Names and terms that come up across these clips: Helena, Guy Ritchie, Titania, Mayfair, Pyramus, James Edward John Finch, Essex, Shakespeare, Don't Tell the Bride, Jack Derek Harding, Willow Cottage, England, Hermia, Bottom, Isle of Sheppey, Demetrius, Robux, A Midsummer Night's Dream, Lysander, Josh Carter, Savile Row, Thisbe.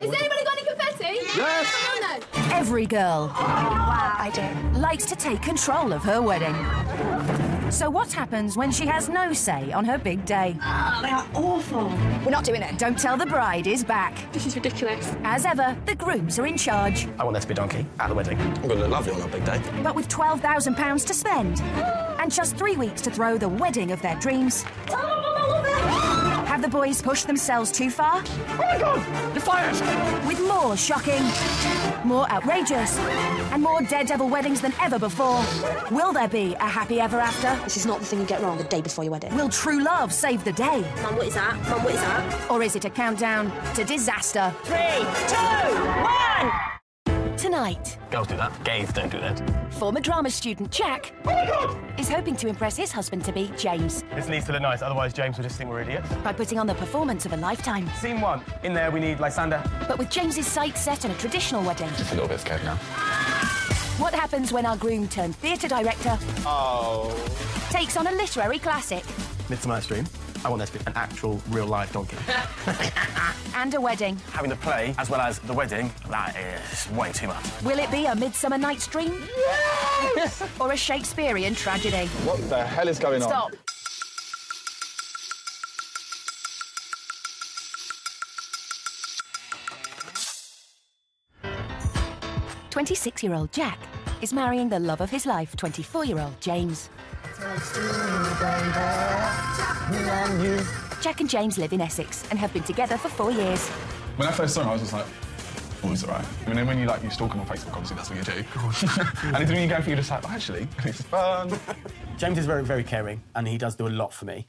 Is anybody got any confetti? Yes! No, no. Every girl, wow, I do, likes to take control of her wedding. So what happens when she has no say on her big day? Oh, they are awful. We're not doing it. Don't Tell the Bride is back. This is ridiculous. As ever, the grooms are in charge. I want there to be a donkey at the wedding. I'm going to look lovely on our big day. But with £12,000 to spend and just 3 weeks to throw the wedding of their dreams... Have the boys pushed themselves too far? Oh my God! The fires! With more shocking, more outrageous, and more daredevil weddings than ever before. Will there be a happy ever after? This is not the thing you get wrong the day before your wedding. Will true love save the day? Mum, what is that? Mum, what is that? Or is it a countdown to disaster? 3, 2, 1! Tonight. Girls do that. Gays don't do that. Former drama student Jack is hoping to impress his husband-to-be, James. This needs to look nice, otherwise James will just think we're idiots. By putting on the performance of a lifetime. Scene 1. In there we need Lysander. But with James's sights set on a traditional wedding. Just a little bit scared now. What happens when our groom turned theatre director takes on a literary classic? Midsummer Night's Dream. I want there to be an actual, real-life donkey. And a wedding. Having the play, as well as the wedding, that is way too much. Will it be A Midsummer Night's Dream? Yes! Or a Shakespearean tragedy? What the hell is going on? Stop. ...26-year-old Jack is marrying the love of his life, 24-year-old James. Jack and James live in Essex and have been together for 4 years. When I first saw him, I was just like, oh, it's all right. And then when you, you stalk him on Facebook, obviously, that's what you do. And then when you go for you, just like, oh, actually, it's fun. James is very, very caring, and he does do a lot for me.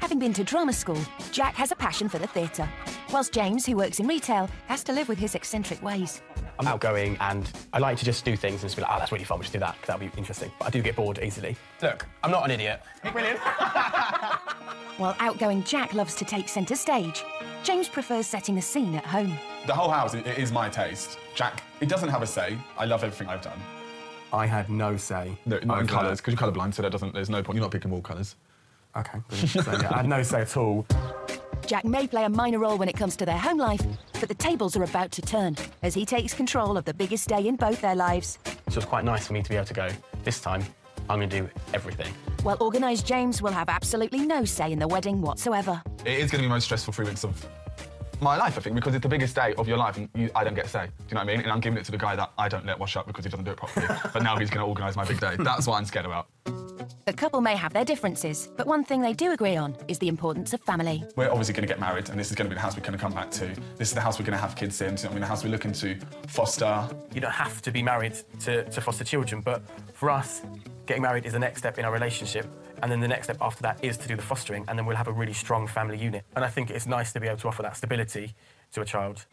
Having been to drama school, Jack has a passion for the theatre, whilst James, who works in retail, has to live with his eccentric ways. I'm outgoing, and I like to just do things and just be like, oh, that's really fun, we'll just do that, because that'll be interesting. But I do get bored easily. Look, I'm not an idiot. Brilliant. While outgoing Jack loves to take centre stage, James prefers setting the scene at home. The whole house, it is my taste. Jack, it doesn't have a say. I love everything I've done. I had no say. No, not in colours, because you're colourblind, so that doesn't, there's no point. You're not picking wall colours. OK, brilliant. So, yeah, I had no say at all. Jack may play a minor role when it comes to their home life, but the tables are about to turn as he takes control of the biggest day in both their lives. So it was quite nice for me to be able to go, this time, I'm going to do everything. Well, organised James will have absolutely no say in the wedding whatsoever. It is going to be the most stressful 3 weeks of my life, I think, because it's the biggest day of your life and I don't get a say. Do you know what I mean? And I'm giving it to the guy that I don't let wash up because he doesn't do it properly. But now he's going to organise my big day. That's what I'm scared about. The couple may have their differences, but one thing they do agree on is the importance of family. We're obviously going to get married, and this is going to be the house we're going to come back to. This is the house we're going to have kids in, the house we're looking to foster. You don't have to be married to foster children, but for us, getting married is the next step in our relationship, and then the next step after that is to do the fostering, and then we'll have a really strong family unit. And I think it's nice to be able to offer that stability to a child.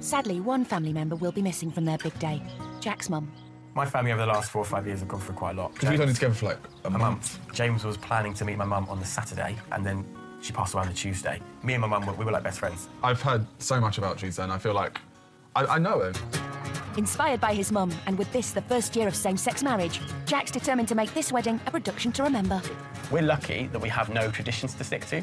Sadly, one family member will be missing from their big day, Jack's mum. My family over the last 4 or 5 years have gone through quite a lot. Because we've only together for, like, a month. James was planning to meet my mum on the Saturday, and then she passed away on the Tuesday. Me and my mum, we were, like, best friends. I've heard so much about James, and I feel like I know him. Inspired by his mum, and with this the first year of same-sex marriage, Jack's determined to make this wedding a production to remember. We're lucky that we have no traditions to stick to.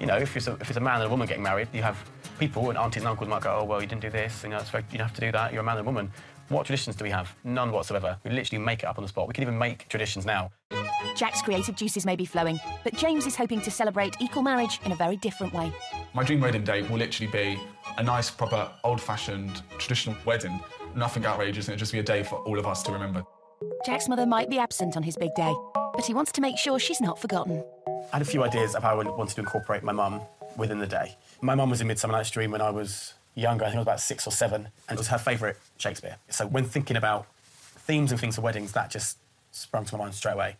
You know, if it's a man and a woman getting married, you have people and aunties and uncles might go, oh, well, you didn't do this, and, you know, it's very, you don't have to do that, you're a man and a woman. What traditions do we have? None whatsoever. We literally make it up on the spot. We can even make traditions now. Jack's creative juices may be flowing, but James is hoping to celebrate equal marriage in a very different way. My dream wedding day will literally be a nice, proper, old-fashioned, traditional wedding. Nothing outrageous, and it'll just be a day for all of us to remember. Jack's mother might be absent on his big day, but he wants to make sure she's not forgotten. I had a few ideas of how I wanted to incorporate my mum within the day. My mum was in Midsummer Night's Dream when I was... younger, I think I was about 6 or 7, and it was her favourite Shakespeare. So when thinking about themes and things for weddings, that just sprung to my mind straight away.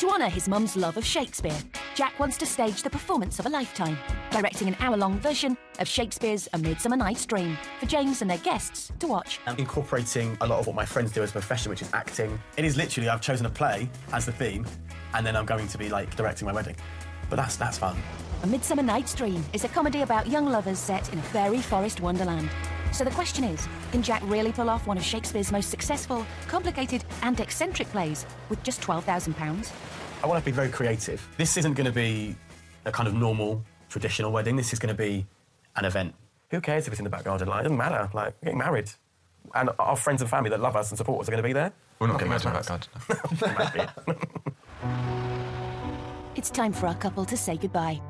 To honour his mum's love of Shakespeare, Jack wants to stage the performance of a lifetime, directing an hour-long version of Shakespeare's A Midsummer Night's Dream for James and their guests to watch. I'm incorporating a lot of what my friends do as a profession, which is acting. It is literally, I've chosen a play as the theme, and then I'm going to be, like, directing my wedding. But that's fun. A Midsummer Night's Dream is a comedy about young lovers set in a fairy forest wonderland. So the question is, can Jack really pull off one of Shakespeare's most successful, complicated and eccentric plays with just £12,000? I want to be very creative. This isn't going to be a kind of normal, traditional wedding. This is going to be an event. who cares if it's in the back garden? Like, it doesn't matter. Like, we're getting married. And our friends and family that love us and support us are going to be there. We're not getting married in the back garden. No. It's time for our couple to say goodbye.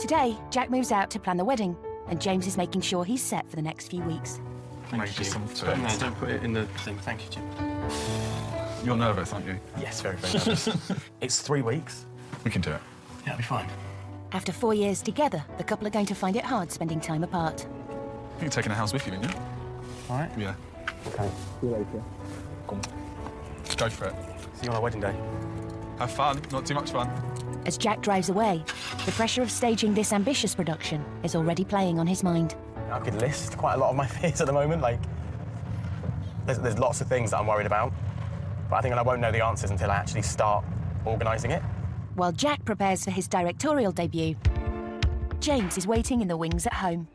Today, Jack moves out to plan the wedding, and James is making sure he's set for the next few weeks. Thank you. Jim. No, don't put it in the thing. Thank you, Jim. You're nervous, aren't you? Yes, very, very nervous. It's 3 weeks. We can do it. Yeah, it'll be fine. After 4 years together, the couple are going to find it hard spending time apart. You're taking a house with you, aren't you? All right. Yeah. OK, see you later. Come on. Go for it. See you on our wedding day. Have fun, not too much fun. As Jack drives away, the pressure of staging this ambitious production is already playing on his mind. I could list quite a lot of my fears at the moment, like... There's lots of things that I'm worried about, but I think I won't know the answers until I actually start organising it. While Jack prepares for his directorial debut, James is waiting in the wings at home.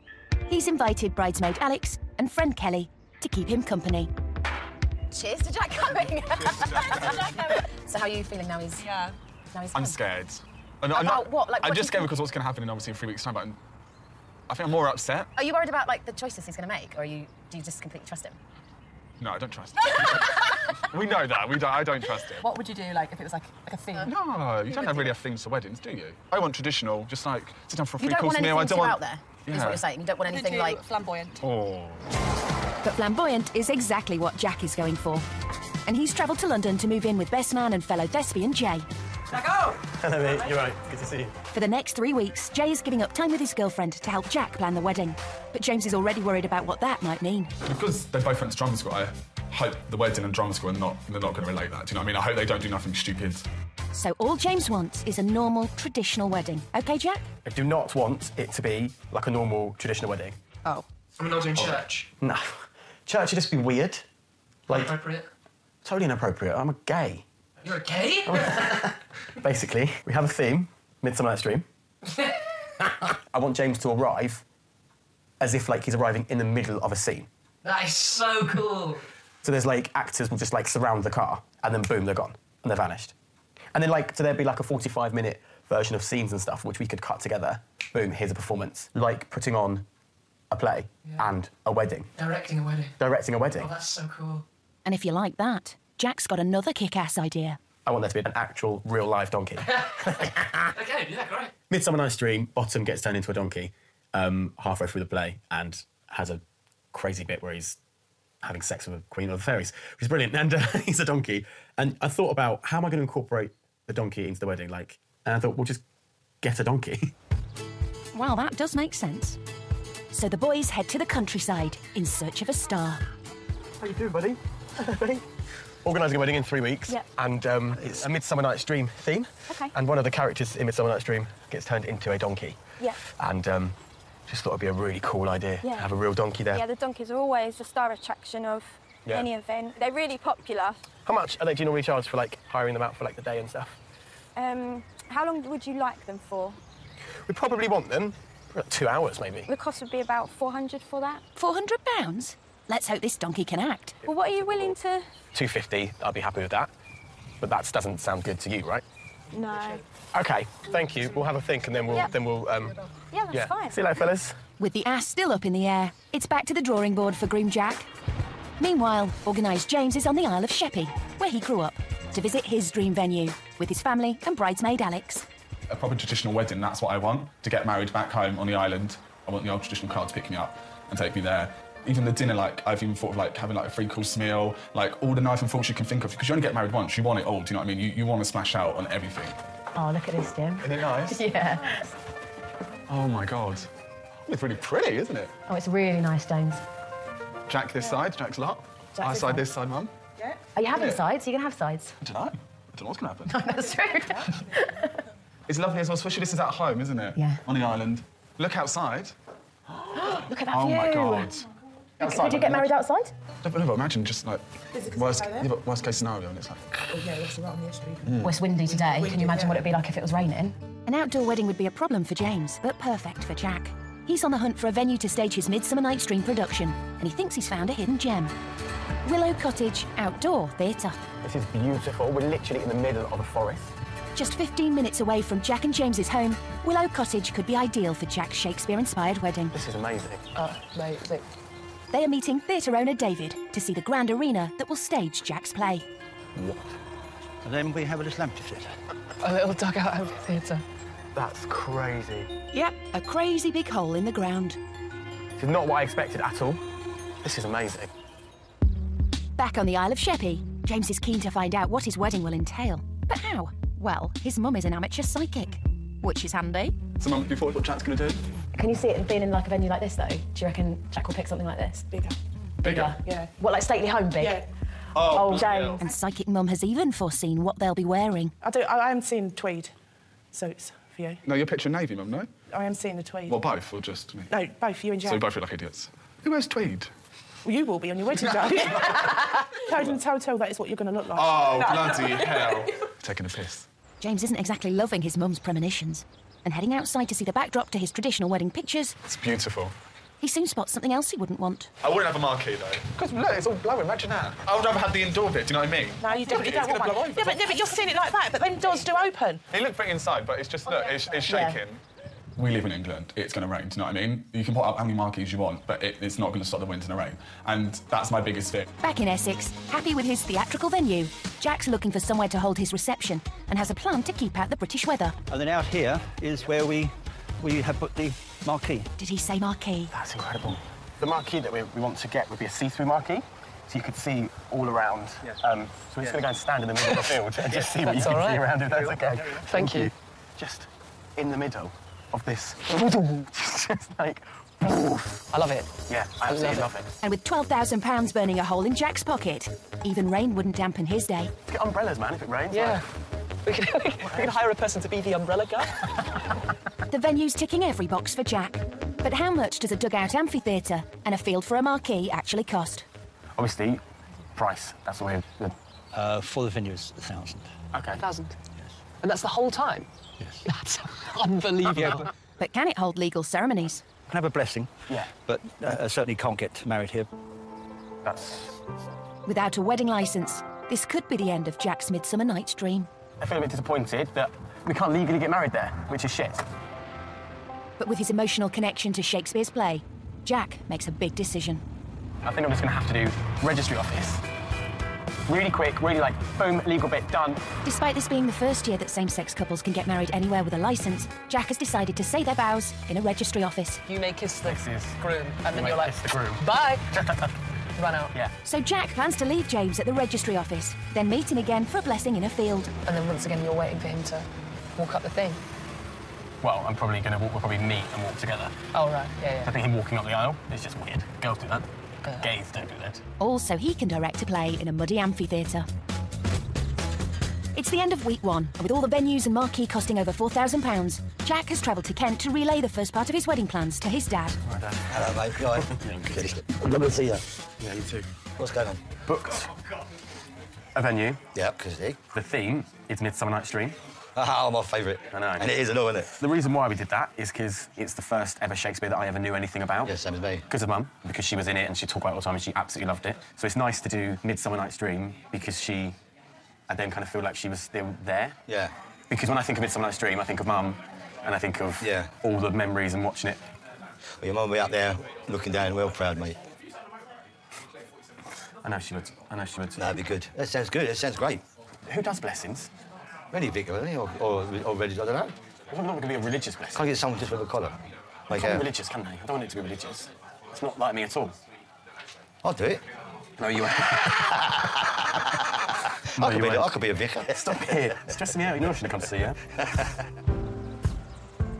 He's invited bridesmaid Alex and friend Kelly to keep him company. Cheers to Jack coming! Cheers to Jack coming! So how are you feeling now he's... Yeah. I'm scared. About what? Like, I'm just scared because what's going to happen in obviously in 3 weeks' time, but I think I'm more upset. Are you worried about, like, the choices he's going to make, or do you just completely trust him? No, I don't trust him. We know that. I don't trust him. What would you do, like, if it was, like a theme? No, you don't really have themes to weddings, do you? I want traditional, just, like, sit down for a free-course meal. I don't want... You don't want anything out there, yeah. Is what you're saying. You don't want anything, like... flamboyant. Oh. But flamboyant is exactly what Jack is going for. And he's travelled to London to move in with best man and fellow thespian Jay. Jack, oh! Hello, mate. You're right. Good to see you. For the next 3 weeks, Jay is giving up time with his girlfriend to help Jack plan the wedding. But James is already worried about what that might mean. Because they both went to drama school, I hope the wedding and drama school are not going to relate that. Do you know what I mean? I hope they don't do nothing stupid. So all James wants is a normal, traditional wedding. OK, Jack? I do not want it to be like a normal, traditional wedding. Oh. I'm not doing church. No. Church would just be weird. Like, inappropriate? Totally inappropriate. I'm a gay. You're a gay? Basically, we have a theme, Midsummer Night's Dream. I want James to arrive as if, like, he's arriving in the middle of a scene. That is so cool. So there's, like, actors will just, like, surround the car and then, boom, they're gone and they're vanished. And then, like, so there'd be, like, a 45-minute version of scenes and stuff which we could cut together. Boom, here's a performance. Like putting on a play and a wedding. Directing a wedding. Directing a wedding. Oh, that's so cool. And if you like that, Jack's got another kick-ass idea. I want there to be an actual, real-life donkey. OK, yeah, great. Midsummer Night's Dream, Bottom gets turned into a donkey halfway through the play and has a crazy bit where he's having sex with a queen of the fairies, which is brilliant, and he's a donkey. And I thought about, how am I going to incorporate the donkey into the wedding? Like, and I thought, we'll just get a donkey. Well, that does make sense. So the boys head to the countryside in search of a star. How you doing, buddy? Organising a wedding in 3 weeks, and it's a Midsummer Night's Dream theme. Okay. And one of the characters in Midsummer Night's Dream gets turned into a donkey. Yeah. And just thought it'd be a really cool idea to have a real donkey there. Yeah, the donkeys are always the star attraction of any event. They're really popular. How much do you normally charge for, like, hiring them out for, like, the day and stuff? How long would you like them for? We probably want them for, like, 2 hours, maybe. The cost would be about 400 for that. £400? Let's hope this donkey can act. Well, what are you willing to...? 250, I'd be happy with that. But that doesn't sound good to you, right? No. OK, thank you. We'll have a think and then we'll... Then we'll yeah, that's fine. See you later, fellas. With the ass still up in the air, it's back to the drawing board for Groom Jack. Meanwhile, organised James is on the Isle of Sheppey, where he grew up, to visit his dream venue with his family and bridesmaid Alex. A proper traditional wedding, that's what I want, to get married back home on the island. I want the old traditional car to pick me up and take me there. Even the dinner, like, I've even thought of, like, having, like, a free-course meal, like, all the knife and forks you can think of, because you only get married once, you want it all, do you know what I mean? You want to smash out on everything. Oh, look at this, Jim. Isn't it nice? Yeah. Oh, my God. It's really pretty, isn't it? Oh, it's really nice, James. Jack this side, Jack's lot. Our side this side, Mum. Yeah. Are you having sides? Are you going to have sides? I don't know. I don't know what's going to happen. No, that's true. It's lovely as well, especially this is at home, isn't it? Yeah. On the island. Look outside. Look at that view. Oh, my God. Outside, did you get married outside? Never. Imagine just, like, worst case scenario, and it's like... yeah, that's right on the street. Well, it's windy today. Can you imagine what it'd be like if it was raining? An outdoor wedding would be a problem for James, but perfect for Jack. He's on the hunt for a venue to stage his Midsummer Night's Dream production, and he thinks he's found a hidden gem. Willow Cottage Outdoor Theatre. This is beautiful. We're literally in the middle of a forest. Just 15 minutes away from Jack and James's home, Willow Cottage could be ideal for Jack's Shakespeare-inspired wedding. This is amazing. Amazing. They are meeting theatre owner David to see the grand arena that will stage Jack's play. What? And then we have a little amphitheatre. A little dugout amphitheatre. That's crazy. Yep, a crazy big hole in the ground. This is not what I expected at all. This is amazing. Back on the Isle of Sheppey, James is keen to find out what his wedding will entail. But how? Well, his mum is an amateur psychic, which is handy. So, Mum, before what Jack's going to do? Can you see it being in, like, a venue like this, though? Do you reckon Jack will pick something like this? Bigger? Yeah. What, like Stately Home big? Yeah. Oh, James. And psychic mum has even foreseen what they'll be wearing. I am seeing tweed suits for you. No, you're picturing navy, Mum, no? I am seeing the tweed. Well, both, or just me? No, both, you and Jack. So we both look like idiots. Who wears tweed? Well, you will be on your wedding day. Toad and Toto, that is what you're going to look like. Oh, no, bloody hell. Taking a piss. James isn't exactly loving his mum's premonitions. And heading outside to see the backdrop to his traditional wedding pictures... It's beautiful. He soon spots something else he wouldn't want. I wouldn't have a marquee, though. Because, look, it's all blowing, imagine that. I would rather have the indoor bit, do you know what I mean? No, you definitely don't want one. Yeah, but you're seeing it like that, but then doors do open. It looked pretty inside, but it's just, look, it's shaking. Yeah. We live in England, it's going to rain, do you know what I mean? You can put up how many marquees you want, but it's not going to stop the wind and the rain. And that's my biggest fear. Back in Essex, happy with his theatrical venue, Jack's looking for somewhere to hold his reception and has a plan to keep out the British weather. And then out here is where we have put the... marquee. Did he say marquee? That's incredible. The marquee that we want to get would be a see-through marquee, so you could see all around. Yeah. So we're just going to go and stand in the middle of the field and just see what you can see around, if that's OK. Thank you. Just in the middle of this. Just like... I love it. Yeah, I absolutely love it. And with £12,000 burning a hole in Jack's pocket, even rain wouldn't dampen his day. Get umbrellas, man, if it rains. Yeah. Like... we could hire a person to be the umbrella guy. The venue's ticking every box for Jack. But how much does a dugout amphitheatre and a field for a marquee actually cost? Obviously, price. That's the way of the... For the venue, it's £1,000. OK. £1,000? Yes. And that's the whole time? Yes. That's unbelievable. But can it hold legal ceremonies? I can have a blessing. Yeah. But I certainly can't get married here. That's... Without a wedding licence, this could be the end of Jack's Midsummer Night's Dream. I feel a bit disappointed that we can't legally get married there, which is shit. But with his emotional connection to Shakespeare's play, Jack makes a big decision. I think I'm just going to have to do registry office. Really quick, really, like, boom, legal bit, done. Despite this being the first year that same-sex couples can get married anywhere with a licence, Jack has decided to say their vows in a registry office. You may kiss the groom, and then you're like, kiss the groom. Bye! Run out. Yeah. So Jack plans to leave James at the registry office, then meet him again for a blessing in a field. And then once again, you're waiting for him to walk up the thing. Well, I'm probably going to walk, we'll probably meet and walk together. Oh, right, yeah. I think him walking up the aisle is just weird. Girls do that. Gays don't do that. Also, he can direct a play in a muddy amphitheatre. It's the end of week one, and with all the venues and marquee costing over £4,000, Jack has travelled to Kent to relay the first part of his wedding plans to his dad. Right, Dad. Hello, mate. Good. Lovely to see you. Yeah, you too. What's going on? Books. A venue. Yeah, because the theme is Midsummer Night's Dream. Oh, my favourite. I know. And it is, isn't it? The reason why we did that is because it's the first ever Shakespeare that I ever knew anything about. Yeah, same as me. Because of Mum, because she was in it and she talked about it all the time and she absolutely loved it. So it's nice to do Midsummer Night's Dream because she... I then kind of feel like she was still there. Yeah. Because when I think of Midsummer Night's Dream, I think of Mum and I think of all the memories and watching it. Well, your Mum will be up there looking down well proud, mate. I know she would. I know she would. That'd be good. That sounds good. That sounds great. Who does blessings? Really big, really, or religious, I don't know. It's not going to be a religious blessing. Can't get someone just with a collar. Like, it's not religious, can they? I don't want it to be religious. It's not like me at all. I'll do it. No, you won't. No, I could be a vicar. Stop it. It's stressing me out. You know I should have come to see you.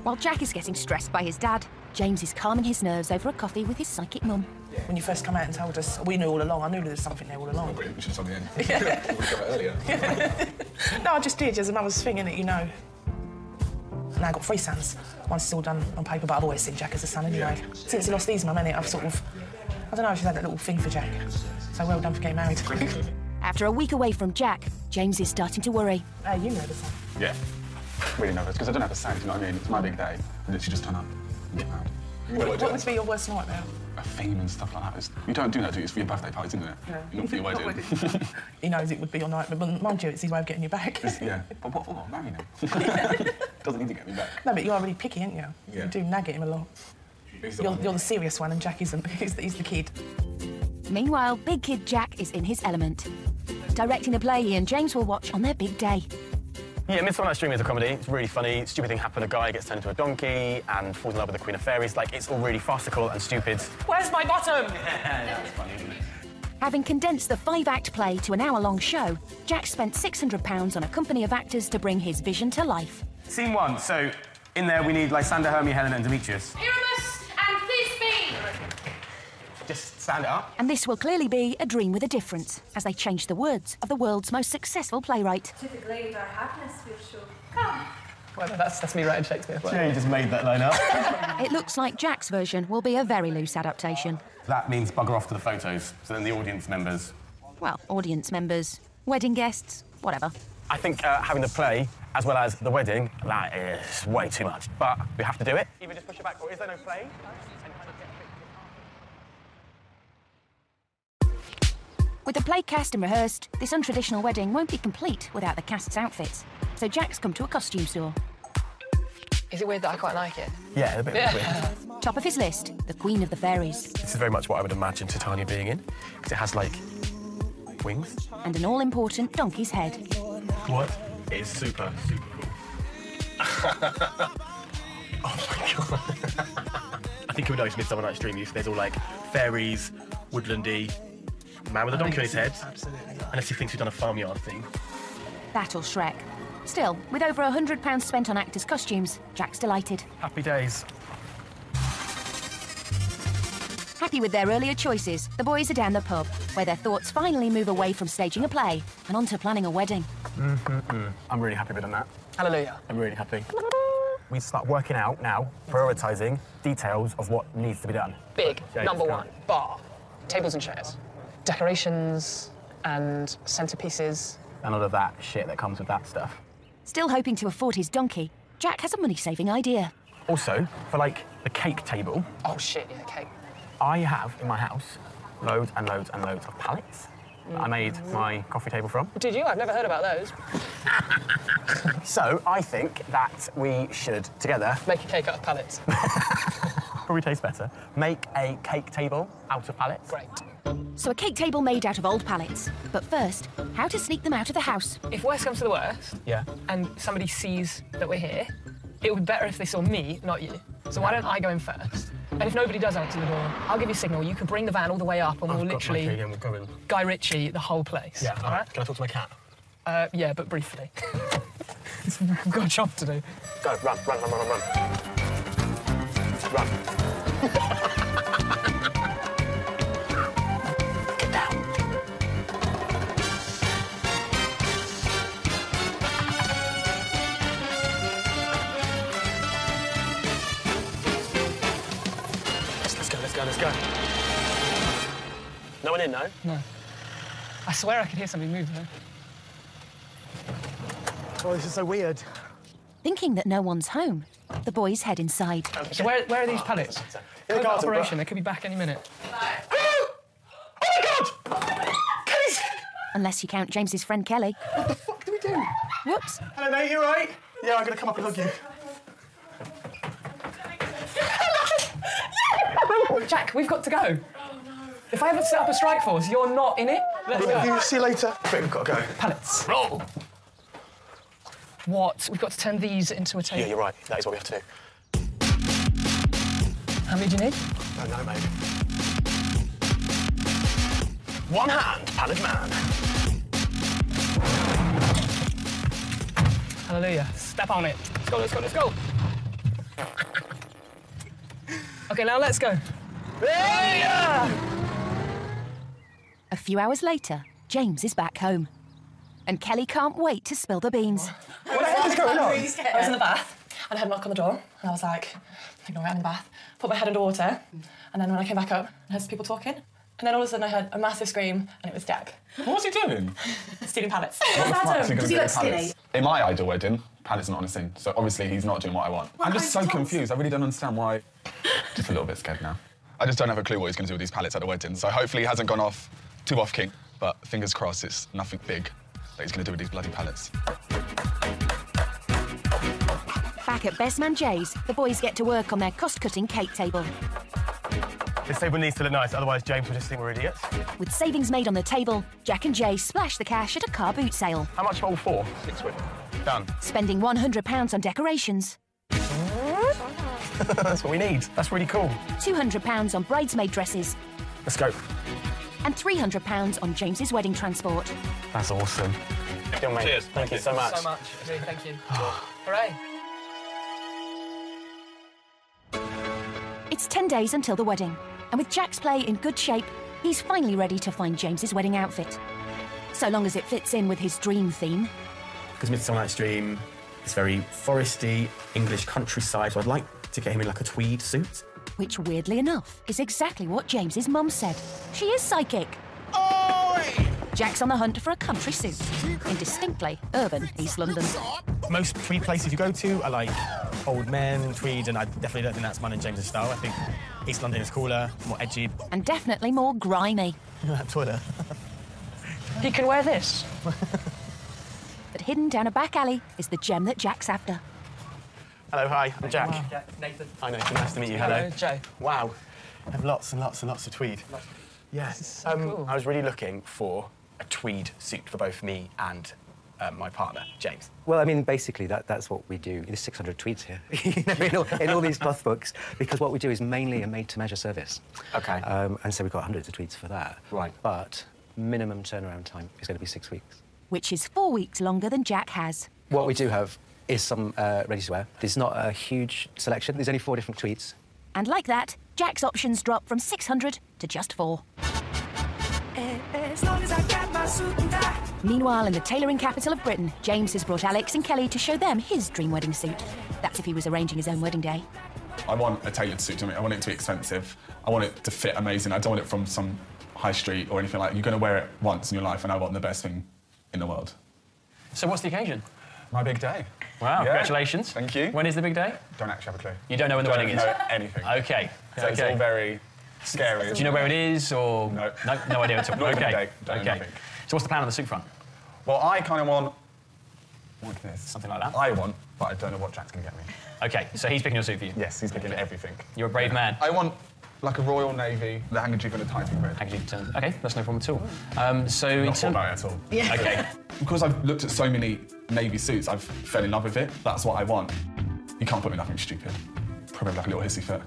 While Jack is getting stressed by his dad, James is calming his nerves over a coffee with his psychic mum. When you first come out and told us, we knew all along. I knew there was something there all along. We should have done the end. We should have done it earlier. No, I just did. There's a mother's thing, innit, you know. And I got three sons. One's still done on paper, but I've always seen Jack as a son anyway. Yeah. Since he lost these, Mum, innit, I've sort of... I don't know, she's had that little thing for Jack. So well done for getting married. After a week away from Jack, James is starting to worry. You know the son. Yeah, really nervous, because I don't have a sound, you know what I mean? It's my big day. I literally just turn up and get married. What would be your worst nightmare? a theme and stuff like that. It's, you don't do that, do you? It's for your birthday parties, isn't it? No. Not for your wedding. He knows it would be your nightmare, but mind you, it's his way of getting you back. Yeah. But what for? I'll marry him. Doesn't need to get me back. No, but you are really picky, aren't you? Yeah. You do nag at him a lot. You're the serious one, and Jack isn't. He's the kid. Meanwhile, big kid Jack is in his element, directing a play he and James will watch on their big day. Yeah, Midsummer Night's Dream is a comedy. It's really funny. Stupid thing happened. A guy gets turned into a donkey and falls in love with the Queen of Fairies. Like, it's all really farcical and stupid. Where's my bottom? Yeah, that was funny, isn't it? Having condensed the 5-act play to an hour-long show, Jack spent £600 on a company of actors to bring his vision to life. Scene one. So, in there we need Lysander, Hermia, Helena and Demetrius. Pyramus and Thisbe! Just stand up. And this will clearly be a dream with a difference, as they change the words of the world's most successful playwright. Typically, with our happiness, we're sure. Come. Well, that's me writing Shakespeare. Yeah, you just made that line up. It looks like Jack's version will be a very loose adaptation. That means bugger off to the photos, so then the audience members. Well, audience members, wedding guests, whatever. I think having the play, as well as the wedding, that is way too much. But we have to do it. Even just push it back, or is there no play? With the play cast and rehearsed, this untraditional wedding won't be complete without the cast's outfits, so Jack's come to a costume store. Is it weird that I quite like it? Yeah, a bit weird. Top of his list, the Queen of the Fairies. This is very much what I would imagine Titania being in, because it has, like, wings. And an all-important donkey's head. What? It's super, super cool. Oh, my God. I think you would notice Midsummer Night's Dream if there's all, like, fairies, woodlandy, man with a donkey on his head. Absolutely. Unless he thinks we've done a farmyard thing. That'll Shrek. Still, with over £100 spent on actors' costumes, Jack's delighted. Happy days. Happy with their earlier choices, the boys are down the pub, where their thoughts finally move away from staging a play and onto planning a wedding. I'm really happy with that. Hallelujah. I'm really happy. We start working out now, prioritising details of what needs to be done. Big, yeah, number one, bar, tables and chairs. Decorations and centerpieces. And all of that shit that comes with that stuff. Still hoping to afford his donkey, Jack has a money-saving idea. Also, for, like, the cake table... Oh, shit, yeah, cake. I have, in my house, loads and loads and loads of pallets that I made my coffee table from. Did you? I've never heard about those. So, I think that we should, together... Make a cake out of pallets. Probably tastes better. Make a cake table out of pallets. Great. So a cake table made out of old pallets. But first, how to sneak them out of the house. If worse comes to the worst, and somebody sees that we're here, it would be better if they saw me, not you. So why don't I go in first? And if nobody does answer the door, I'll give you a signal. You can bring the van all the way up, and we'll literally we'll go in. Guy Ritchie the whole place. Yeah. All right. Can I talk to my cat? Yeah, but briefly. We've got a job to do. Go, run, run, run, run, run, run. No one in, no? No. I swear I could hear something move, though. Oh, this is so weird. Thinking that no one's home, the boys head inside. So where are these pallets? In the garden, operation, they could be back any minute. Hello. Oh, my God! Kelly's... Unless you count James's friend Kelly. What the fuck do we do? Whoops. Hello, mate, you all right? Yeah, I'm going to come up and hug you. Jack, we've got to go. Oh, no. If I ever set up a strike force, you're not in it. Let's go. See you later. But we've got to go. Pallets. Roll. What? We've got to turn these into a table. Yeah, you're right. That is what we have to do. How many do you need? I don't know, mate. One hand, pallet man. Hallelujah. Step on it. Let's go, let's go, let's go. OK, now let's go. A few hours later, James is back home. And Kelly can't wait to spill the beans. What's going on? I was in the bath, and I had a knock on the door, and I was like, ignore it, I'm in the bath. Put my head under water, and then when I came back up, I heard some people talking. And then all of a sudden I heard a massive scream, and it was Jack. What was he doing? Stealing pallets. Does he look skinny? In my ideal wedding, pallets are not on a scene, so obviously he's not doing what I want. Well, I'm just so confused, I really don't understand why. Just a little bit scared now. I just don't have a clue what he's going to do with these pallets at the wedding, so hopefully he hasn't gone off too off king, but fingers crossed it's nothing big that he's going to do with these bloody pallets. Back at Best Man Jay's, the boys get to work on their cost-cutting cake table. This table needs to look nice, otherwise James will just think we're idiots. With savings made on the table, Jack and Jay splash the cash at a car boot sale. How much for all four? £6. Done. Spending £100 on decorations. That's what we need. That's really cool. £200 on bridesmaid dresses. Let's go. And £300 on James's wedding transport. That's awesome. Good, mate. Cheers. Thank you so much. So much. Thank you. Hooray. It's 10 days until the wedding, and with Jack's play in good shape, he's finally ready to find James's wedding outfit. So long as it fits in with his dream theme. Because Midsummer Night's Dream is very foresty, English countryside, so I'd like to get him in, like, a tweed suit. Which, weirdly enough, is exactly what James's mum said. She is psychic. Oi! Jack's on the hunt for a country suit in distinctly urban East London. Most tweed places you go to are, like, old men, tweed, and I definitely don't think that's mine and James's style. I think East London is cooler, more edgy. And definitely more grimy. That toilet. He can wear this. But hidden down a back alley is the gem that Jack's after. Hello, hi, I'm Jack. Wow. Jack. Nathan. Hi, Nathan, nice to meet you. Hello. Joe. Wow. I have lots and lots and lots of tweed. Yes. Yeah. So cool. I was really looking for a tweed suit for both me and my partner, James. Well, I mean, basically, that's what we do. There's 600 tweeds here, you know, in all these cloth books, because what we do is mainly a made-to-measure service. OK. And so we've got hundreds of tweeds for that. Right. But minimum turnaround time is going to be 6 weeks. Which is 4 weeks longer than Jack has. What we do have is some ready-to-wear. There's not a huge selection. There's only 4 different tweeds. And like that, Jack's options drop from 600 to just 4. As long as I get my suit and tie. Meanwhile, in the tailoring capital of Britain, James has brought Alex and Kelly to show them his dream wedding suit. That's if he was arranging his own wedding day. I want a tailored suit to me. I want it to be expensive. I want it to fit amazing. I don't want it from some high street or anything like that. You're going to wear it once in your life, and I want the best thing in the world. So what's the occasion? My big day. Wow, yeah. Congratulations. Thank you. When is the big day? Don't actually have a clue. You don't know when the wedding is? I don't know anything. OK. So it's all very scary. Do you know where it is, or...? No. No idea at all. Not even a day. Don't know anything. So what's the plan on the suit front? Well, I kind of want... What's this? Something like that? I want, but I don't know what Jack's going to get me. OK, so he's picking your suit for you? Yes, he's picking everything. You're a brave man. I want, like, a Royal Navy, the handkerchief and a tie thing red. Handkerchief turn. OK, that's no problem at all. Not thought about it at all. Yeah. OK. Because I've looked at so many navy suits, I've fell in love with it. That's what I want. You can't put me nothing stupid. Probably like a little hissy fit.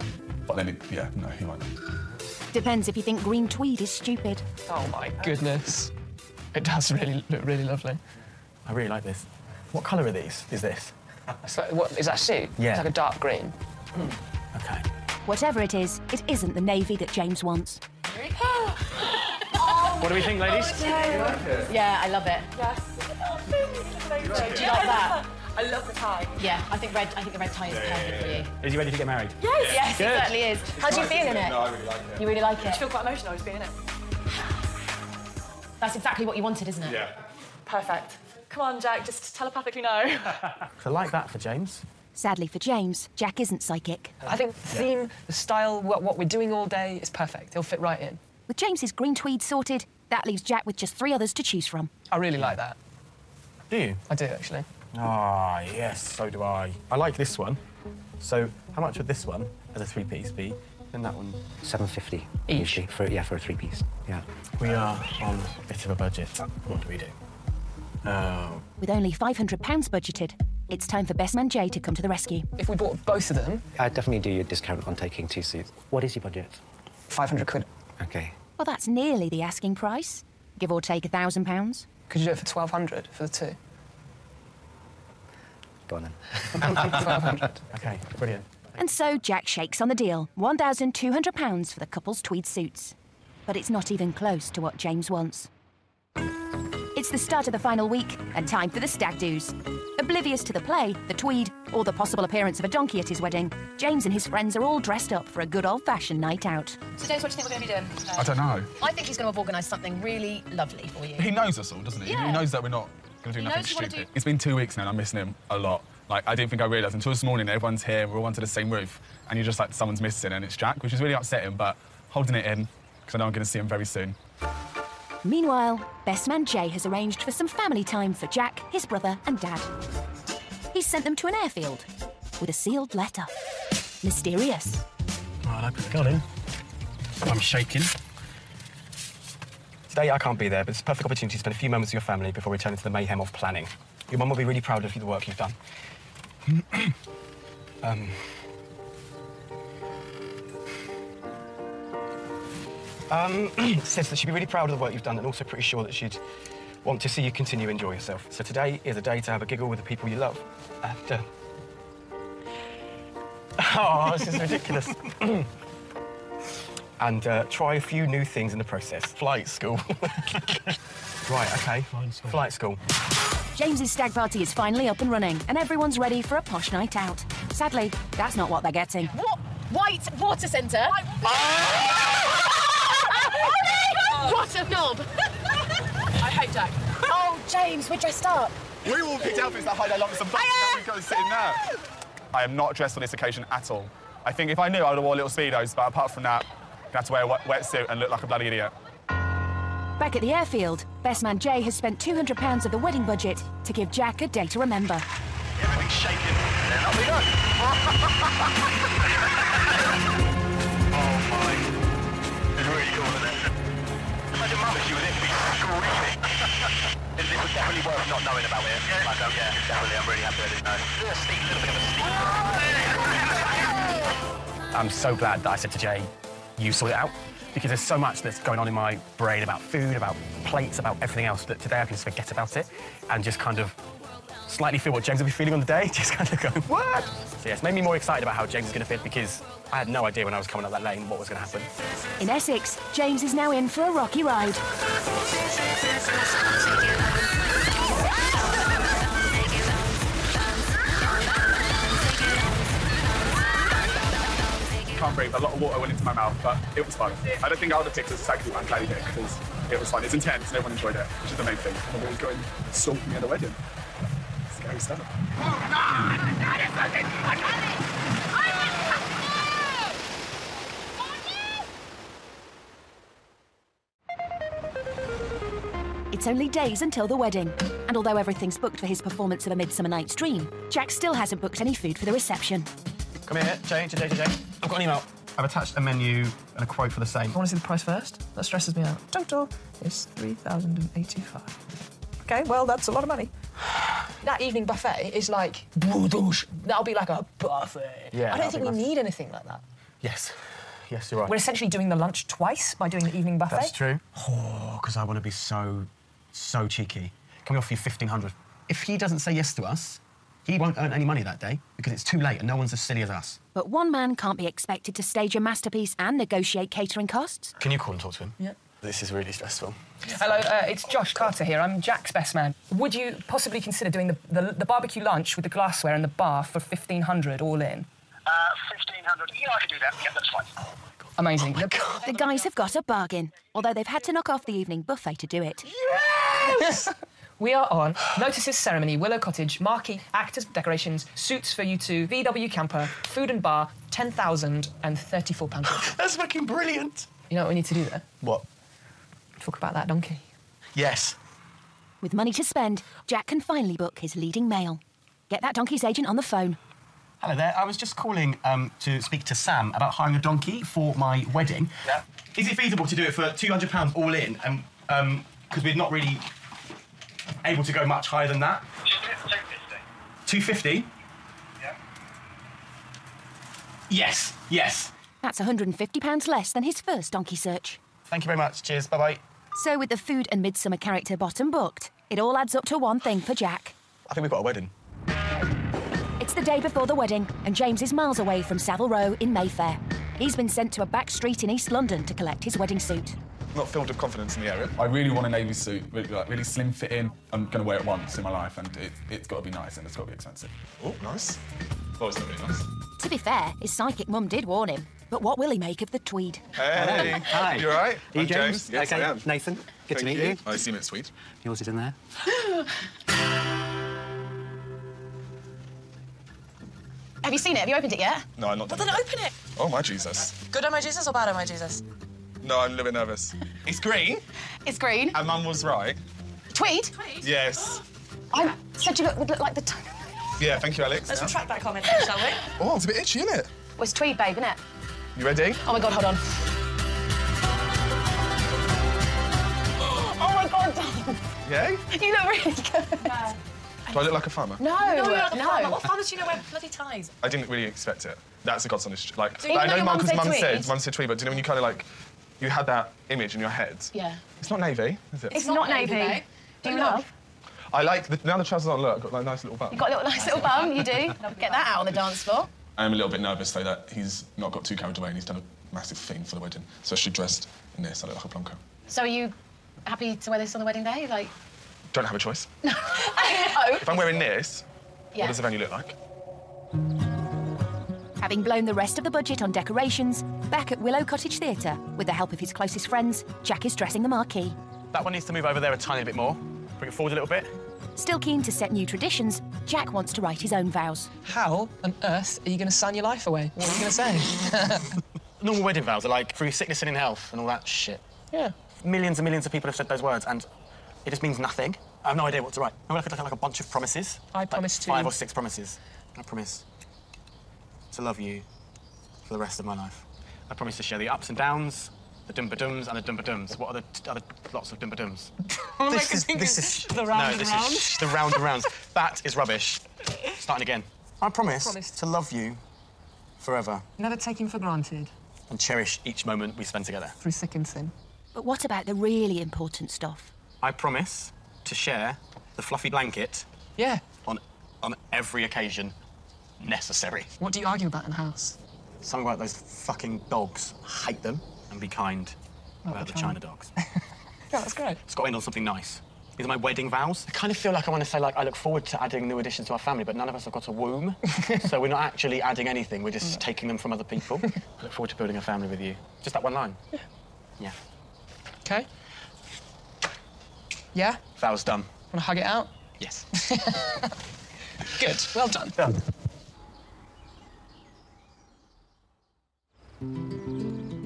But then, no, he won't. Depends if you think green tweed is stupid. Oh, my goodness. It does really look really lovely. I really like this. What colour are these? Is this? It's like, what, is that a suit? Yeah. It's like a dark green. Mm. OK. Whatever it isn't the navy that James wants. What do we think, ladies? Oh, yeah. Yeah, I love it. Yes. Do you like that? I love the tie. Yeah, I think the red tie is perfect for you. Is he ready to get married? Yes. Yes, it certainly is. How do you feel in it? No, I really like it. You really like it? I feel quite emotional just being in it. That's exactly what you wanted, isn't it? Yeah. Perfect. Come on, Jack, just telepathically know. I like that for James. Sadly for James, Jack isn't psychic. I think the theme, the style, what we're doing all day is perfect. He'll fit right in. With James's green tweed sorted, that leaves Jack with just 3 others to choose from. I really like that. Do you? I do, actually. Ah, yes, so do I. I like this one. So how much would this one, as a 3-piece, be? And that one? £7.50. Each? For a 3-piece, yeah. We are on a bit of a budget. What do we do? With only £500 budgeted, it's time for Best Man Jay to come to the rescue. If we bought both of them... I'd definitely do your discount on taking 2 suits. What is your budget? £500 quid. OK. Well, that's nearly the asking price, give or take £1,000. Could you do it for £1,200 for the 2? Go on, then. £1,200. OK, brilliant. And so Jack shakes on the deal, £1,200 for the couple's tweed suits. But it's not even close to what James wants. It's the start of the final week and time for the stag do's. Oblivious to the play, the tweed, or the possible appearance of a donkey at his wedding, James and his friends are all dressed up for a good old-fashioned night out. So, James, what do you think we're going to be doing today? I don't know. I think he's going to have organised something really lovely for you. He knows us all, doesn't he? Yeah. He knows that we're not going to do nothing stupid. It's been 2 weeks now and I'm missing him a lot. Like, I didn't think I realised until this morning, everyone's here, we're all under the same roof, and you're just like, someone's missing, and it's Jack, which is really upsetting, but holding it in, because I know I'm going to see him very soon. Meanwhile, best man Jay has arranged for some family time for Jack, his brother, and Dad. He's sent them to an airfield with a sealed letter. Mysterious. Right, I hope I got him. I'm shaking. Today I can't be there, but it's a perfect opportunity to spend a few moments with your family before returning to the mayhem of planning. Your mum will be really proud of the work you've done. Says that she'd be really proud of the work you've done and also pretty sure that she'd want to see you continue to enjoy yourself. So today is a day to have a giggle with the people you love. And, oh, this is ridiculous. And try a few new things in the process. Flight school. Right, OK. Flight school. James's stag party is finally up and running, and everyone's ready for a posh night out. Sadly, that's not what they're getting. What? White water centre? What a knob! I hate Jack. Oh, James, we're dressed up. We all picked outfits that hide our lumps and bumps. Now we go sitting there. I am not dressed on this occasion at all. I think if I knew, I would have worn little speedos, but apart from that, I'm going to have to wear a wetsuit and look like a bloody idiot. Back at the airfield, best man Jay has spent £200 of the wedding budget to give Jack a day to remember. Everything's shaking. Then up we go. Oh, my. It's really cool, isn't it? Imagine mum if she was in, she'd be screaming. It was definitely worth not knowing about it. Yeah. Like, yeah, definitely, I'm really happy I didn't know. A little bit of a sleep. I'm so glad that I said to Jay, you sort it out, because there's so much that's going on in my brain about food, about plates, about everything else, that today I can just forget about it and just kind of slightly feel what James will be feeling on the day, just kind of going, what? So yeah, it's made me more excited about how James is going to feel, because I had no idea when I was coming up that lane what was going to happen. In Essex, James is now in for a rocky ride. Can't breathe, a lot of water went into my mouth, but it was fun. I don't think I would have picked this exactly what I'm glad he did, because it was fun. It's intense and everyone enjoyed it, which is the main thing. Everyone was going stalking me at the wedding. Scary stuff. Oh, no! It's only days until the wedding, and although everything's booked for his performance of A Midsummer Night's Dream, Jack still hasn't booked any food for the reception. Come here, Jay. I've got an email. I've attached a menu and a quote for the same. I want to see the price first. That stresses me out. Total is £3,085. OK, well, that's a lot of money. That evening buffet is like... That'll be like a buffet. Yeah, I don't think we need anything like that. Yes. Yes, you're right. We're essentially doing the lunch twice by doing the evening buffet. That's true. Oh, because I want to be so cheeky. Can we offer you 1,500? If he doesn't say yes to us, he won't earn any money that day because it's too late and no one's as silly as us. But one man can't be expected to stage a masterpiece and negotiate catering costs. Can you call and talk to him? Yeah. This is really stressful. Hello, it's Josh Carter here. I'm Jack's best man. Would you possibly consider doing the barbecue lunch with the glassware and the bar for 1,500 all in? 1,500. Yeah, I can do that. Yeah, that's fine. Oh, my God. Amazing. Oh my God. The guys have got a bargain, although they've had to knock off the evening buffet to do it. Yeah! We are on Notices Ceremony, Willow Cottage, Marquee, Actors, Decorations, Suits for You Two, VW Camper, Food and Bar, £10,034. That's fucking brilliant. You know what we need to do there? What? Talk about that donkey. Yes. With money to spend, Jack can finally book his leading male. Get that donkey's agent on the phone. Hello there. I was just calling to speak to Sam about hiring a donkey for my wedding. Yeah. Is it feasible to do it for £200 all in? And because we're not really able to go much higher than that. 250? Yeah. Yes, yes. That's £150 less than his first donkey search. Thank you very much. Cheers. Bye-bye. So with the food and midsummer character Bottom booked, it all adds up to one thing for Jack. I think we've got a wedding. It's the day before the wedding, and James is miles away from Savile Row in Mayfair. He's been sent to a back street in East London to collect his wedding suit. Not filled with confidence in the area. I really want a navy suit, really, like, really slim fit in. I'm going to wear it once in my life, and it's got to be nice and it's got to be expensive. Oh, nice. Well, it's not really nice. To be fair, his psychic mum did warn him, but what will he make of the tweed? Hey. Hi. You all right? Are you James? Yes, okay. I am. Nathan, good Thank to meet you. I assume it's sweet. Yours is in there. Have you seen it? Have you opened it yet? No, I'm not done. Well, then open it. Oh, my Jesus. Good oh my Jesus or bad oh my Jesus? No, I'm a little bit nervous. It's green. It's green. And Mum was right. Tweed? Tweed? Yes. I said you would look like the... Yeah, thank you, Alex. Let's retract that comment then, shall we? Oh, it's a bit itchy, isn't it? Well, it's tweed, babe, isn't it? You ready? Oh, my God, hold on. Oh, my God. Yay? You look really good. No. Do I look like a farmer? No, no, you're not a farmer. What farmers do you know wear bloody ties? I didn't really expect it. That's a god's honest... Like, so I know Mum, because Mum said tweed, but do you know when you kind of, like... You had that image in your head. Yeah. It's not navy, is it? It's not navy. Navy. Do you love? I like... now the trousers aren't look, I've got like, a nice little bum. You've got a little, nice little bum, you do. Get that out on the dance floor. I am a little bit nervous, though, that he's not got too carried away and he's done a massive theme for the wedding. So she dressed in this. I look like a plonker. So are you happy to wear this on the wedding day? Like... Don't have a choice. No. If I'm wearing this, yeah. What does the venue look like? Having blown the rest of the budget on decorations, back at Willow Cottage Theatre, with the help of his closest friends, Jack is dressing the marquee. That one needs to move over there a tiny bit more. Bring it forward a little bit. Still keen to set new traditions, Jack wants to write his own vows. How on earth are you going to sign your life away? What are you going to say? Normal wedding vows are like, for your sickness and in health and all that shit. Yeah. Millions and millions of people have said those words, and it just means nothing. I have no idea what to write. I'm going to have to like a bunch of promises. I promise to... 5 or 6 promises. I promise to love you for the rest of my life. I promise to share the ups and downs, the dum-ba-dums and the dum-ba-dums. What are the other lots of dum-ba-dums? This is the round and rounds. No, this is the round and rounds. That is rubbish. Starting again. I promise to love you forever. Never take him for granted. And cherish each moment we spend together. Through sick and sin. But what about the really important stuff? I promise to share the fluffy blanket. Yeah. On every occasion necessary. What do you argue about in the house? Something about those fucking dogs. I hate them. And be kind about the China dogs. Yeah, that's great. It's got to end on something nice. These are my wedding vows. I kind of feel like I want to say, like, I look forward to adding new additions to our family, but none of us have got a womb. So we're not actually adding anything. We're just taking them from other people. I look forward to building a family with you. Just that one line. Yeah. Yeah. OK. Yeah? Vows done. Want to hug it out? Yes. Good. Well done. Done.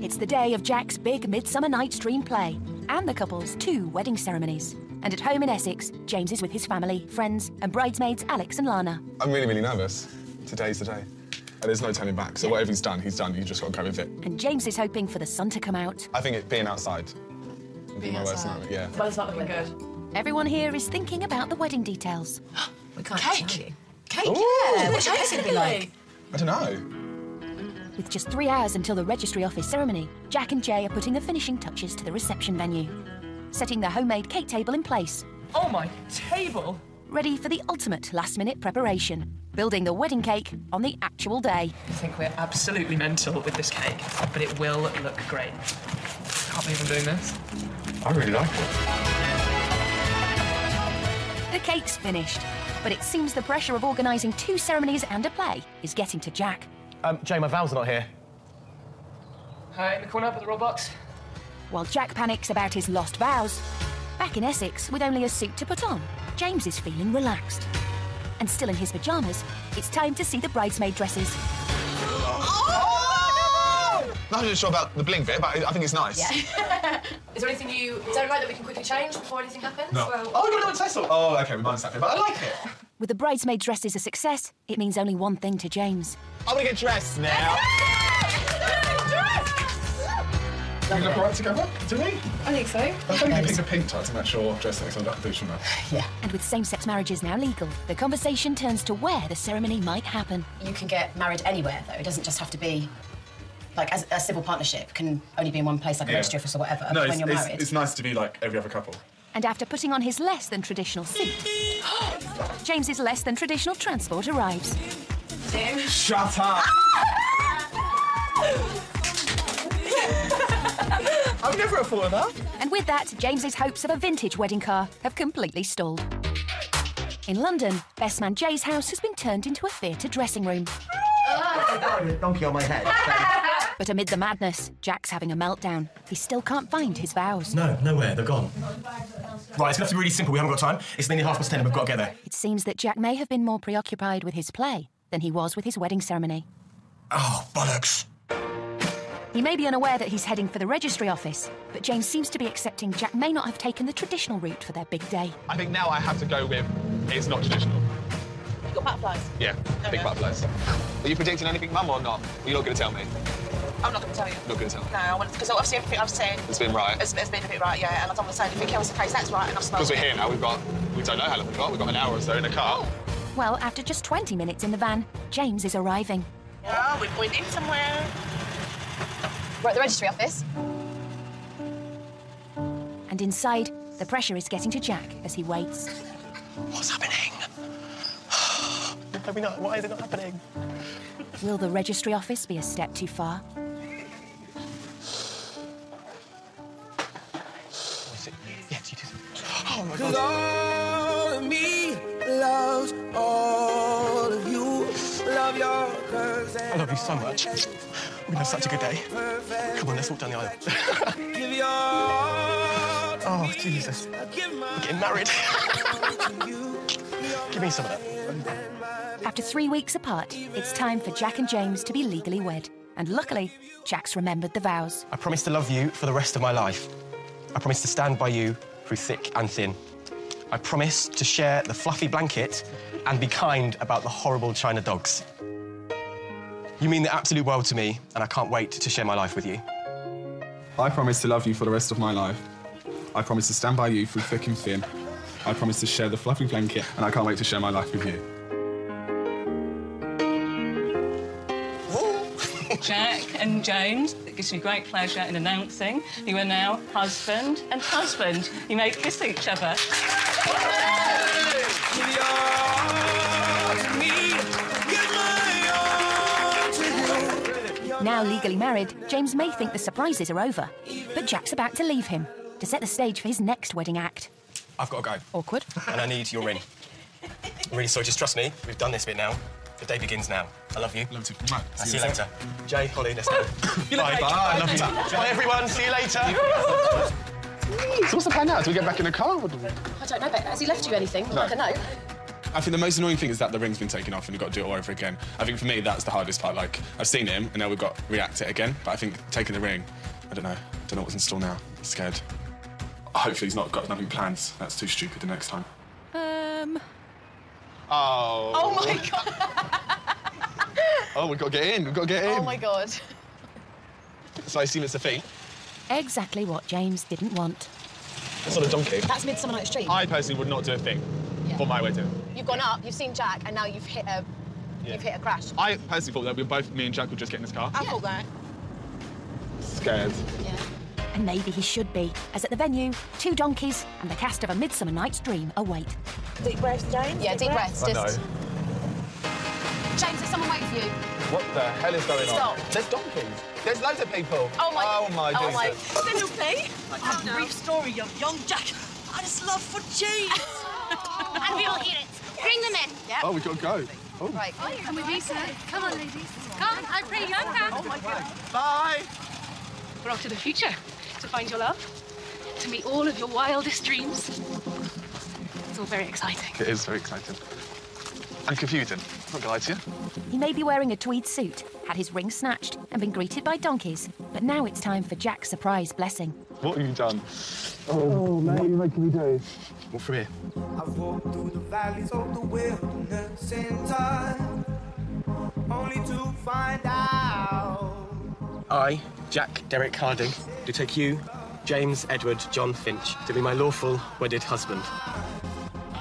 It's the day of Jack's big Midsummer Night's Dream play and the couple's 2 wedding ceremonies. And at home in Essex, James is with his family, friends and bridesmaids Alex and Lana. I'm really, really nervous. Today's the day. And there's no turning back, so yeah. Whatever he's done, he's done. You just got to go with it. And James is hoping for the sun to come out. I think it being outside would be my worst nightmare, yeah. Well, it's not looking good. Everyone here is thinking about the wedding details. We can't tell you. Cake? Yeah! What's it going to be like? I don't know. With just 3 hours until the registry office ceremony, Jack and Jay are putting the finishing touches to the reception venue, setting the homemade cake table in place. Oh, my table! Ready for the ultimate last-minute preparation, building the wedding cake on the actual day. I think we're absolutely mental with this cake, but it will look great. Can't believe I'm doing this. I really like it. The cake's finished, but it seems the pressure of organising 2 ceremonies and a play is getting to Jack. Jay, my vows are not here. Hi, in the corner up at the Robux. While Jack panics about his lost vows, back in Essex, with only a suit to put on, James is feeling relaxed. And still in his pyjamas, it's time to see the bridesmaid dresses. Oh! I'm not really sure about the bling bit, but I think it's nice. Yeah. Is there anything you don't like that we can quickly change before anything happens? No. Well... Oh, we've got a tassel. Oh, OK, we minus that bit, but I like it. With the bridesmaid dresses a success, it means only one thing to James. I'm going to get dressed now. Do we look all right together? Do we? I think so. I think they picked a pink tie to match your dress next on that boots from that. Yeah. And with same-sex marriages now legal, the conversation turns to where the ceremony might happen. You can get married anywhere, though. It doesn't just have to be... Like, as a civil partnership can only be in one place, like a registry office or whatever, no, when you're married. It's nice to be like every other couple. And after putting on his less-than-traditional suit, James's less-than-traditional transport arrives. Jim. Shut up! I've never afforded that. And with that, James's hopes of a vintage wedding car have completely stalled. In London, best man Jay's house has been turned into a theatre dressing room. A donkey on my head. But amid the madness, Jack's having a meltdown. He still can't find his vows. No, nowhere. They're gone. Right, it's going to have to be really simple. We haven't got time. It's nearly 10:30. We've got to get there. It seems that Jack may have been more preoccupied with his play than he was with his wedding ceremony. Oh, bollocks! He may be unaware that he's heading for the registry office, but James seems to be accepting Jack may not have taken the traditional route for their big day. I think now I have to go with it's not traditional. You've got butterflies? Yeah, no, big butterflies. Are you predicting anything, Mum, or not? Are you not going to tell me? I'm not going to tell you. Not going to tell me? No, I want to, because obviously everything I've said... It's been right. It's been a bit right, yeah, and I don't want to say anything else in case that's right and I've smelled it. Because we're here now, we don't know how long we've got. We've got an hour or so in a car. Oh. Well, after just 20 minutes in the van, James is arriving. Yeah, we're going in somewhere. We're at the registry office. And inside, the pressure is getting to Jack as he waits. What's happening? Why is it not happening? Will the registry office be a step too far? Yes, you do. Oh, my God. Love me, loves all of you. Love your curves. I love you so much. We're going to have such a good day. Come on, let's walk down the aisle. Oh, Jesus. We're getting married. Give me some of that. After 3 weeks apart, it's time for Jack and James to be legally wed. And luckily, Jack's remembered the vows. I promise to love you for the rest of my life. I promise to stand by you through thick and thin. I promise to share the fluffy blanket and be kind about the horrible China dogs. You mean the absolute world to me, and I can't wait to share my life with you. I promise to love you for the rest of my life. I promise to stand by you through thick and thin. I promise to share the fluffy blanket, and I can't wait to share my life with you. Jack and James, it gives me great pleasure in announcing you are now husband and husband. You may kiss each other. Now legally married, James may think the surprises are over, but Jack's about to leave him to set the stage for his next wedding act. I've got to go. Awkward. And I need your ring. I'm really sorry, just trust me. We've done this bit now. The day begins now. I love you. Love you. Right. I'll see you later. Jay, Holly, let's go. Bye. Bye. I love you. Bye, everyone. See you later. So what's the plan now? Do we get back in the car? Or do we... I don't know, but has he left you anything? No. Like a note? I think the most annoying thing is that the ring's been taken off and we've got to do it all over again. I think for me, that's the hardest part. Like, I've seen him and now we've got to react to it again. But I think taking the ring, I don't know. I don't know what's in store now. I'm scared. Hopefully he's not got nothing planned. That's too stupid the next time. Oh. Oh, my God. Oh, we've got to get in. We've got to get in. Oh, my God. So I assume it's a thing. Exactly what James didn't want. It's not a donkey. That's Midsummer Night's Dream. I personally would not do a thing for my wedding. You've gone up, you've seen Jack, and now you've hit a crash. I personally thought that me and Jack would just get in this car. I thought that. Scared. Yeah. And maybe he should be, as at the venue, two donkeys and the cast of A Midsummer Night's Dream await. Deep breaths, James? Yeah, deep breaths. Just... James, there's someone waiting for you. What the hell is going on? Stop. There's donkeys. There's loads of people. Oh, my... Oh, my Jesus. Oh, my... Penelope! Like a brief story of young Jack and his love for cheese. And we all hear it. Bring them in. Yep. Oh, we've got to go. Oh. Right. Come with you, sir. Come on, ladies. Come, I pray you can. Oh, my God. Bye. We're off to the future. To find your love, to meet all of your wildest dreams. It's all very exciting. It is very exciting. And confusing. I'm not going to lie to you. He may be wearing a tweed suit, had his ring snatched, and been greeted by donkeys. But now it's time for Jack's surprise blessing. What have you done? Oh, mate, you're making me do. What from here? I've walked through the valleys of the wilderness in time, only to find out. I, Jack Derek Harding, do take you, James Edward John Finch, to be my lawful wedded husband.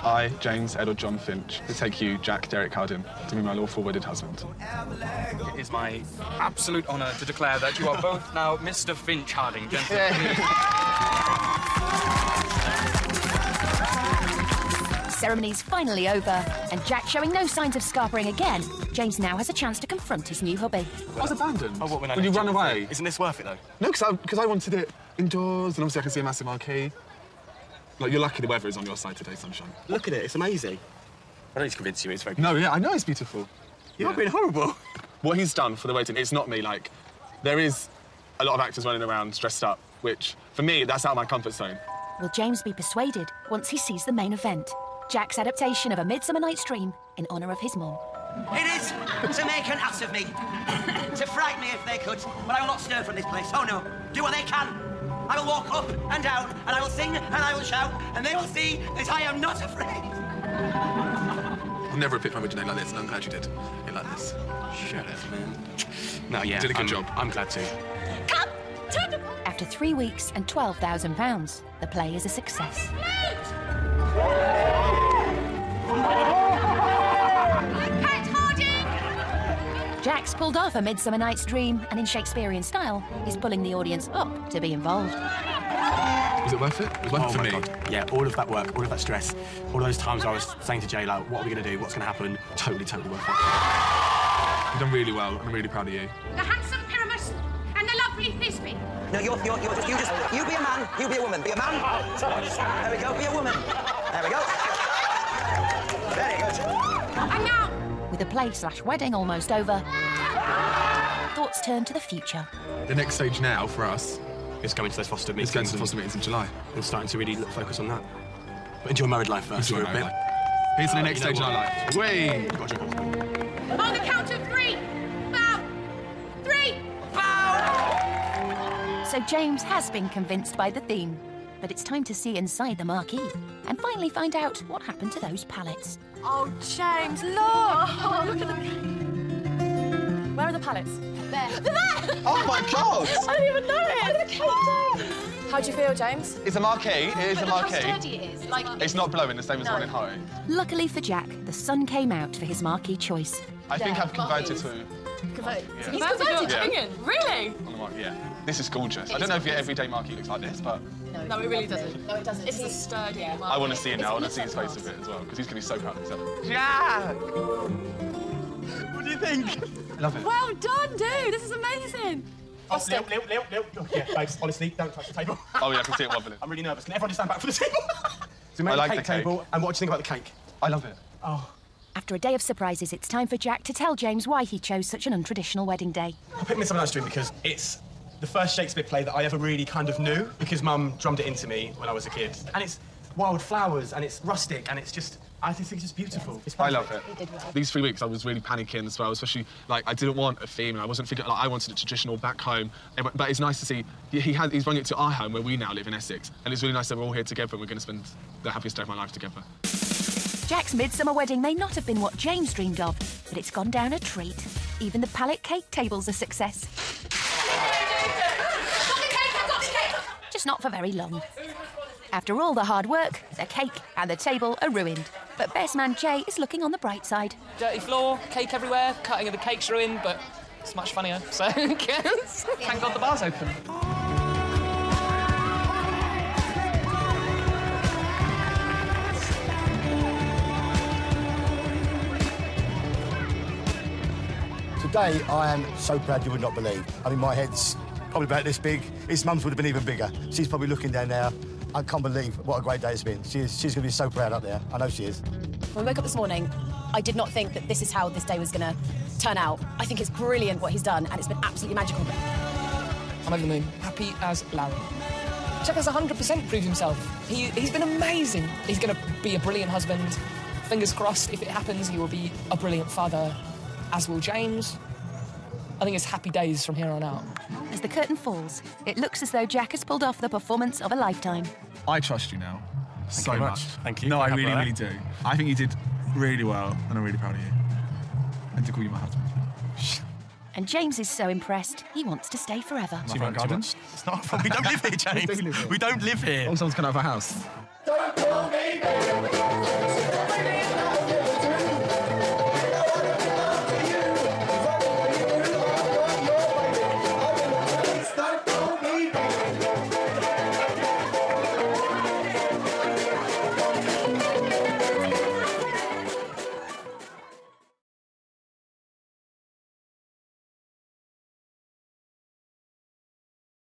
I, James Edward John Finch, do take you, Jack Derek Harding, to be my lawful wedded husband. It is my absolute honour to declare that you are both now Mr. Finch Harding, gentlemen. The ceremony's finally over, and Jack showing no signs of scarpering again, James now has a chance to confront his new hobby. I was abandoned. Oh, what, when you run away? Isn't this worth it, though? No, because I wanted it indoors, and obviously I can see a massive marquee. Like, you're lucky the weather is on your side today, sunshine. Look at it, it's amazing. I don't need to convince you, it's very good. No, yeah, I know it's beautiful. You're not being horrible. What he's done for the wedding, it's not me, like, there is a lot of actors running around dressed up, which, for me, that's out of my comfort zone. Will James be persuaded once he sees the main event? Jack's adaptation of A Midsummer Night's Dream in honour of his mum. It is to make an ass of me, to frighten me if they could, but I will not stir from this place. Oh, no. Do what they can. I will walk up and down, and I will sing, and I will shout, and they will see that I am not afraid. I've never picked my original name like this, and I'm glad you did it like this. Shut up, man. No, yeah, you did a good job. I'm glad to. Come! After 3 weeks and £12,000, the play is a success. Jack's pulled off A Midsummer Night's Dream and, in Shakespearean style, is pulling the audience up to be involved. Was it worth it? It was worth it for me. God. Yeah, all of that work, all of that stress, all those times I was saying to Jay, like, what are we going to do, what's going to happen? Totally, totally worth it. You've done really well. I'm really proud of you. The handsome Pyramus and the lovely Thisbe. No, you be a man, you be a woman. Be a man. There we go, be a woman. There we go. Very good. And now, with the play/wedding almost over, thoughts turn to the future. The next stage now for us is going to those foster meetings. It's going to the foster meetings in July. We're starting to really focus on that. But enjoy married life first. Enjoy married life. Here's the next stage in our life. Whee! On the count of three, bow. Three, bow. So James has been convinced by the theme, but it's time to see inside the marquee and finally find out what happened to those pallets. Oh, James, look! Oh, look at them. Where are the pallets? There. They're there! Oh, my God! I didn't even know it! Oh, how do you feel, James? It's a marquee. It is a marquee. Look how sturdy it is. Like, it's not blowing the same as one in High. Luckily for Jack, the sun came out for his marquee choice. I think I've converted to... Converted? Yeah. He's converted to England? Really? On the marquee, yeah. This is gorgeous. I don't know if your everyday marquee looks like this, but... No, it really doesn't. No, it doesn't. It's a sturdy marquee. I want to see it now. I want to see his face of it as well, because he's going to be so proud of himself. Jack! What do you think? I love it. Well done, dude. This is amazing. Oh, Lil. Yeah, babes, honestly, don't touch the table. Oh, yeah, I can see it wobbling. I'm really nervous. Can everyone just stand back from the table? So we made the cake table, and what do you think about the cake? I love it. Oh. After a day of surprises, it's time for Jack to tell James why he chose such an untraditional wedding day. I picked Midsummer Night's Dream because it's the first Shakespeare play that I ever really kind of knew, because Mum drummed it into me when I was a kid. And it's wild flowers, and it's rustic, and it's just... I think it's just beautiful. Yes, it's I love it. These 3 weeks, I was really panicking as well, especially, like, I didn't want a theme, and I wasn't figuring, like, I wanted a traditional back home. But it's nice to see, he's bringing it to our home, where we now live in Essex, and it's really nice that we're all here together, and we're going to spend the happiest day of my life together. Jack's midsummer wedding may not have been what James dreamed of, but it's gone down a treat. Even the pallet cake table's a success. Just not for very long. After all the hard work, the cake and the table are ruined. But best man Jay is looking on the bright side. Dirty floor, cake everywhere, cutting of the cake's ruined, but it's much funnier, so yes. Thank God the bar's open. Today, I am so proud you would not believe. I mean, my head's probably about this big. His mum's would have been even bigger. She's probably looking down now. I can't believe what a great day it's been. She's going to be so proud up there. I know she is. When we woke up this morning, I did not think that this is how this day was going to turn out. I think it's brilliant what he's done, and it's been absolutely magical. I'm over the moon. Happy as Larry. Jack has 100% proved himself. He's been amazing. He's going to be a brilliant husband. Fingers crossed, if it happens, he will be a brilliant father, as will James. I think it's happy days from here on out. As the curtain falls, it looks as though Jack has pulled off the performance of a lifetime. I trust you now. So much. Thank you. No, I really, really do. I think you did really well, and I'm really proud of you. And to call you my husband. And James is so impressed, he wants to stay forever. Do you want gardens? It's not fun. We don't live here, James. We don't live here. Or someone's going to have a house. Don't call me baby.